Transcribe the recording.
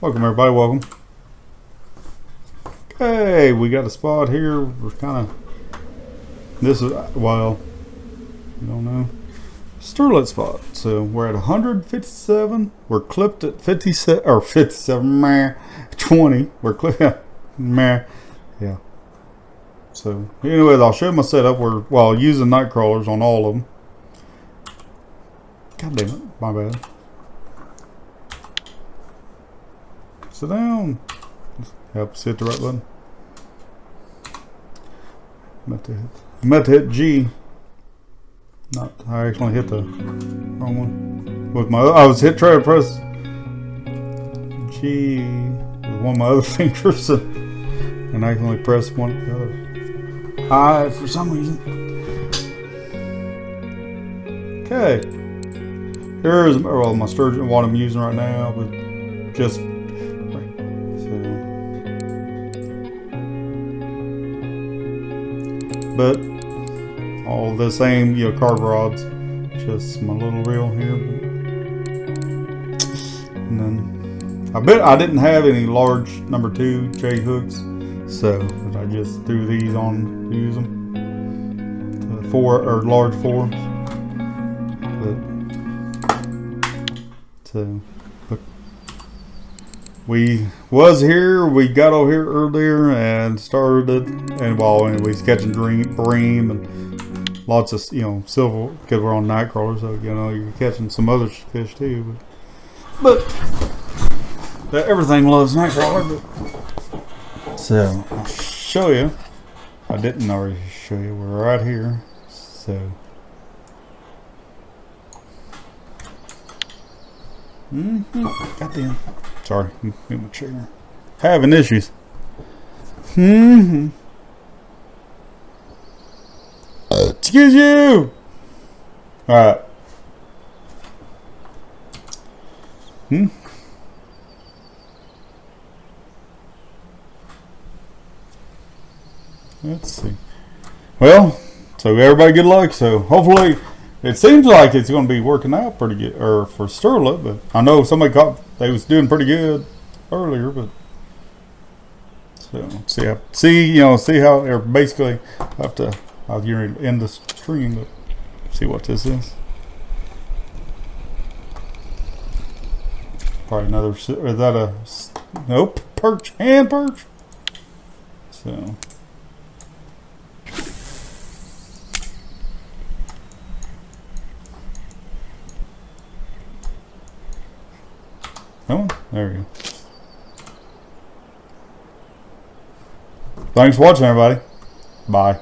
Welcome everybody, welcome. Okay, we got a spot here. We're kind of, this is, well, I don't know, Sturlet spot. So we're at 157. We're clipped at 57, or 57, meh, 20. We're clipped, meh, yeah. So anyways, I'll show my setup. We're, well, using night crawlers on all of them. God damn it, my bad. Sit down. Helps hit the right button. Meant to hit G. Not, I actually hit the wrong one. With my, I was hit, try to press G with one of my other fingers, and I can only press one of the other. I, for some reason. Okay. Here's, well, my sturgeon, what I'm using right now, but just. But all the same, you know, carver rods, just my little reel here. And then I bet I didn't have any large number 2 J hooks, so I just threw these on to use them. Four or large 4s. But, so but we was here, we got over here earlier and started it, and while anyways catching bream and lots of, you know, silver, because we're on night crawlers, so you know you're catching some other fish too, but everything loves night crawler. So I'll show you, I didn't already show you, we're right here. So goddamn. Sorry, get my chair. Having issues. Excuse you. All right. Let's see. Well, so everybody, good luck. So hopefully, it seems like it's going to be working out pretty good, or for Sturlet. But I know somebody caught. They was doing pretty good earlier, but so see, you know, see how, or basically I'll get ready to end the stream, but see what this is. Probably another, is that a, nope, perch, hand perch. So oh, there we go. Thanks for watching, everybody. Bye.